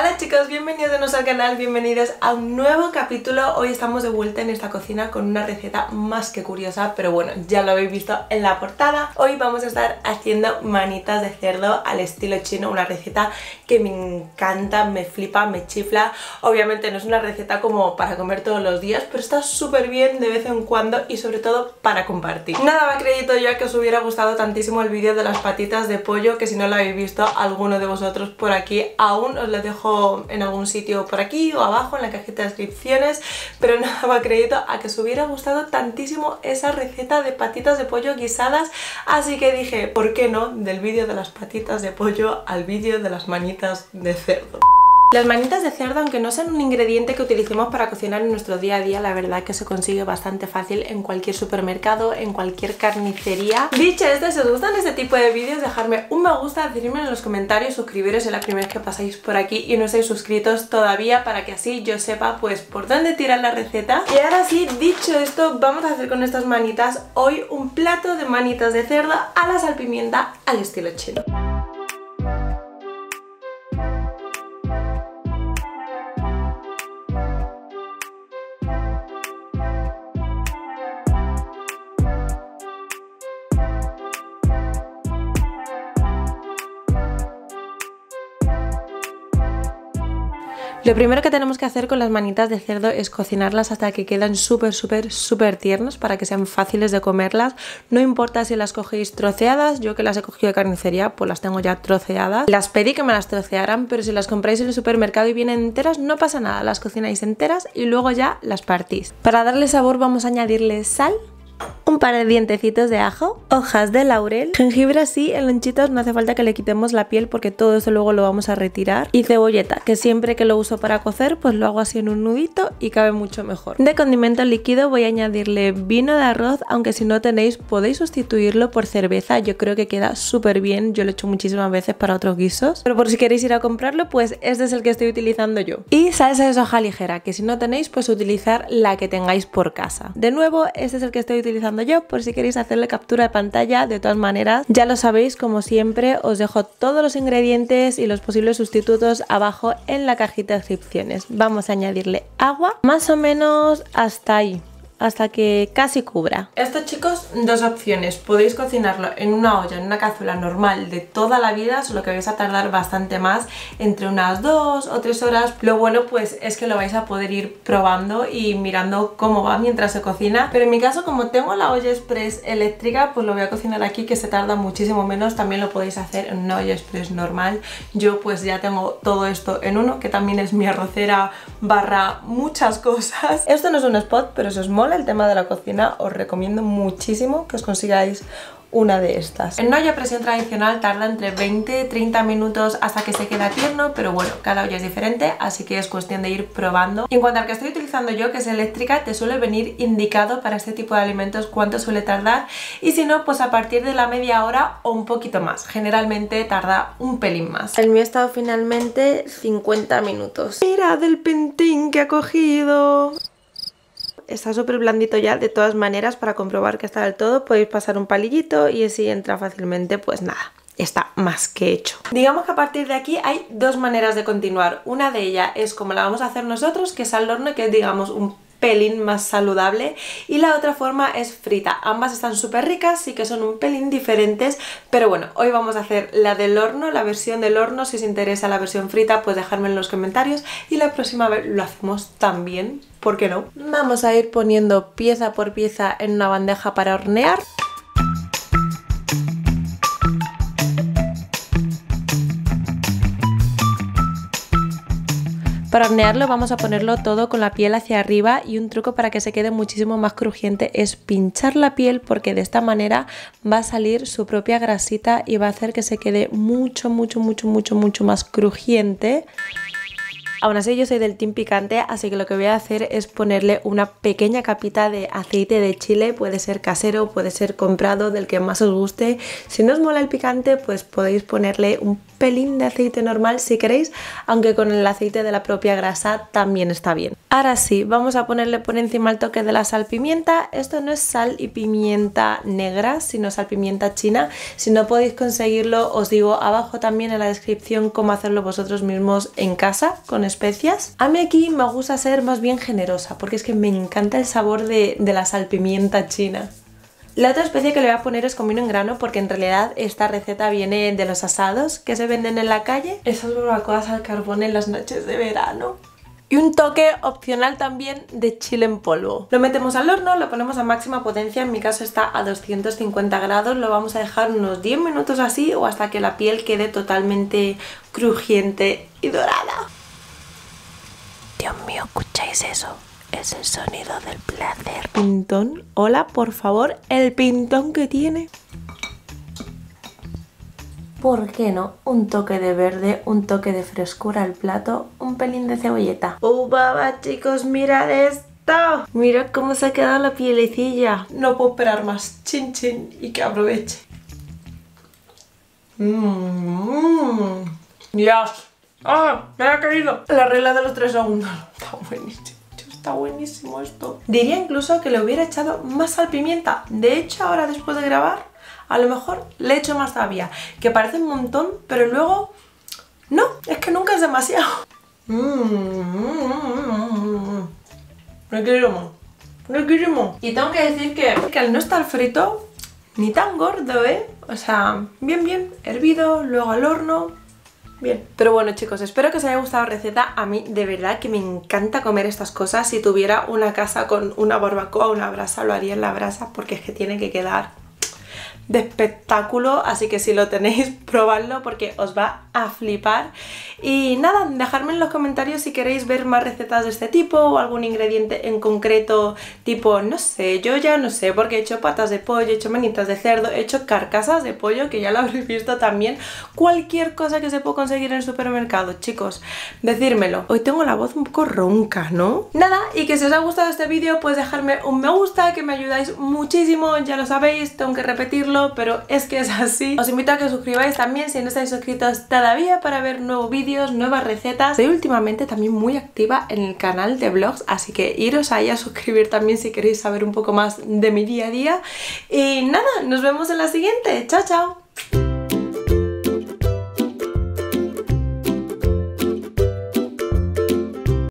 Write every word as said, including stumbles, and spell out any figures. Hola chicos, bienvenidos al canal, bienvenidos a un nuevo capítulo. Hoy estamos de vuelta en esta cocina con una receta más que curiosa, pero bueno, ya lo habéis visto en la portada. Hoy vamos a estar haciendo manitas de cerdo al estilo chino, una receta que me encanta, me flipa, me chifla. Obviamente no es una receta como para comer todos los días, pero está súper bien de vez en cuando y sobre todo para compartir. Nada más crédito yo que os hubiera gustado tantísimo el vídeo de las patitas de pollo, que si no lo habéis visto alguno de vosotros por aquí aún, os lo dejo en algún sitio por aquí o abajo en la cajita de descripciones, pero nada más crédito a que os hubiera gustado tantísimo esa receta de patitas de pollo guisadas, así que dije, ¿por qué no? Del vídeo de las patitas de pollo al vídeo de las manitas de cerdo. Las manitas de cerdo, aunque no sean un ingrediente que utilicemos para cocinar en nuestro día a día, la verdad es que se consigue bastante fácil en cualquier supermercado, en cualquier carnicería. Dicho esto, si os gustan este tipo de vídeos, dejadme un me gusta, decirme en los comentarios, suscribiros si es la primera vez que pasáis por aquí y no estáis suscritos todavía, para que así yo sepa pues por dónde tirar la receta. Y ahora sí, dicho esto, vamos a hacer con estas manitas hoy un plato de manitas de cerdo a la salpimienta al estilo chino. Lo primero que tenemos que hacer con las manitas de cerdo es cocinarlas hasta que quedan súper, súper, súper tiernas para que sean fáciles de comerlas. No importa si las cogéis troceadas, yo que las he cogido de carnicería, pues las tengo ya troceadas. Las pedí que me las trocearan, pero si las compráis en el supermercado y vienen enteras, no pasa nada. Las cocináis enteras y luego ya las partís. Para darle sabor vamos a añadirle sal, un par de dientecitos de ajo, hojas de laurel, jengibre así en lonchitos, no hace falta que le quitemos la piel porque todo eso luego lo vamos a retirar, y cebolleta, que siempre que lo uso para cocer pues lo hago así en un nudito y cabe mucho mejor. De condimento líquido voy a añadirle vino de arroz, aunque si no tenéis podéis sustituirlo por cerveza, yo creo que queda súper bien, yo lo he hecho muchísimas veces para otros guisos, pero por si queréis ir a comprarlo pues este es el que estoy utilizando yo. Y salsa de soja ligera, que si no tenéis pues utilizar la que tengáis por casa. De nuevo, este es el que estoy utilizando yo, por si queréis hacerle captura de pantalla. De todas maneras, ya lo sabéis, como siempre os dejo todos los ingredientes y los posibles sustitutos abajo en la cajita de descripciones. Vamos a añadirle agua, más o menos hasta ahí, hasta que casi cubra. Esto chicos, dos opciones, podéis cocinarlo en una olla, en una cazuela normal de toda la vida, solo que vais a tardar bastante más, entre unas dos o tres horas. Lo bueno pues es que lo vais a poder ir probando y mirando cómo va mientras se cocina, pero en mi caso como tengo la olla express eléctrica pues lo voy a cocinar aquí, que se tarda muchísimo menos. También lo podéis hacer en una olla express normal. Yo pues ya tengo todo esto en uno, que también es mi arrocera barra muchas cosas. Esto no es un spot, pero si os mola el tema de la cocina os recomiendo muchísimo que os consigáis una de estas. En olla a presión tradicional tarda entre veinte a treinta minutos hasta que se queda tierno, pero bueno, cada olla es diferente, así que es cuestión de ir probando. Y en cuanto al que estoy utilizando yo, que es eléctrica, te suele venir indicado para este tipo de alimentos cuánto suele tardar, y si no, pues a partir de la media hora o un poquito más. Generalmente tarda un pelín más. El mío ha estado finalmente cincuenta minutos. ¡Mirad el pentín que ha cogido! Está súper blandito ya. De todas maneras, para comprobar que está del todo, podéis pasar un palillito y así entra fácilmente, pues nada. Está más que hecho. Digamos que a partir de aquí hay dos maneras de continuar. Una de ellas es como la vamos a hacer nosotros, que es al horno, que es digamos un pelín más saludable, y la otra forma es frita. Ambas están súper ricas, sí que son un pelín diferentes, pero bueno, hoy vamos a hacer la del horno, la versión del horno. Si os interesa la versión frita, pues dejadme en los comentarios y la próxima vez lo hacemos también, ¿por qué no? Vamos a ir poniendo pieza por pieza en una bandeja para hornear. Para hornearlo vamos a ponerlo todo con la piel hacia arriba, y un truco para que se quede muchísimo más crujiente es pinchar la piel, porque de esta manera va a salir su propia grasita y va a hacer que se quede mucho, mucho, mucho, mucho, mucho más crujiente. Aún así yo soy del team picante, así que lo que voy a hacer es ponerle una pequeña capita de aceite de chile, puede ser casero, puede ser comprado, del que más os guste. Si no os mola el picante, pues podéis ponerle un pelín de aceite normal si queréis, aunque con el aceite de la propia grasa también está bien. Ahora sí, vamos a ponerle por encima el toque de la salpimienta. Esto no es sal y pimienta negra, sino salpimienta china. Si no podéis conseguirlo, os digo abajo también en la descripción cómo hacerlo vosotros mismos en casa con especias. A mí aquí me gusta ser más bien generosa, porque es que me encanta el sabor de, de la salpimienta china. La otra especia que le voy a poner es comino en grano, porque en realidad esta receta viene de los asados que se venden en la calle. Esas barbacoas al carbón en las noches de verano. Y un toque opcional también de chile en polvo. Lo metemos al horno, lo ponemos a máxima potencia, en mi caso está a doscientos cincuenta grados, lo vamos a dejar unos diez minutos así o hasta que la piel quede totalmente crujiente y dorada. Dios mío, ¿escucháis eso? Es el sonido del placer. Pintón, hola, por favor, el pintón que tiene. ¿Por qué no? Un toque de verde, un toque de frescura al plato, un pelín de cebolleta. ¡Oh, baba, chicos! ¡Mirad esto! ¡Mirad cómo se ha quedado la pielecilla! No puedo esperar más. Chin, chin, y que aproveche. Mmm. ¡Dios! ¡Ah! ¡Me ha caído! La regla de los tres segundos. Está buenísimo. Está buenísimo esto. Diría incluso que le hubiera echado más salpimienta. De hecho, ahora después de grabar, a lo mejor le echo más todavía, que parece un montón, pero luego no, es que nunca es demasiado. Mmm, mmm, riquísimo, riquísimo. Y tengo que decir que, que al no estar frito, ni tan gordo, ¿eh? O sea, bien, bien, hervido, luego al horno. Bien. Pero bueno, chicos, espero que os haya gustado la receta. A mí de verdad que me encanta comer estas cosas. Si tuviera una casa con una barbacoa, una brasa, lo haría en la brasa, porque es que tiene que quedar de espectáculo, así que si lo tenéis, probadlo porque os va a flipar. Y nada, dejadme en los comentarios si queréis ver más recetas de este tipo o algún ingrediente en concreto, tipo, no sé, yo ya no sé, porque he hecho patas de pollo, he hecho manitas de cerdo, he hecho carcasas de pollo, que ya lo habréis visto también. Cualquier cosa que se pueda conseguir en el supermercado, chicos, decírmelo. Hoy tengo la voz un poco ronca, ¿no? Nada, y que si os ha gustado este vídeo, pues dejadme un me gusta, que me ayudáis muchísimo, ya lo sabéis, tengo que repetirlo, pero es que es así. Os invito a que os suscribáis también si no estáis suscritos todavía, para ver nuevos vídeos, nuevas recetas. Soy últimamente también muy activa en el canal de vlogs, así que iros ahí a suscribir también si queréis saber un poco más de mi día a día. Y nada, nos vemos en la siguiente. Chao, chao.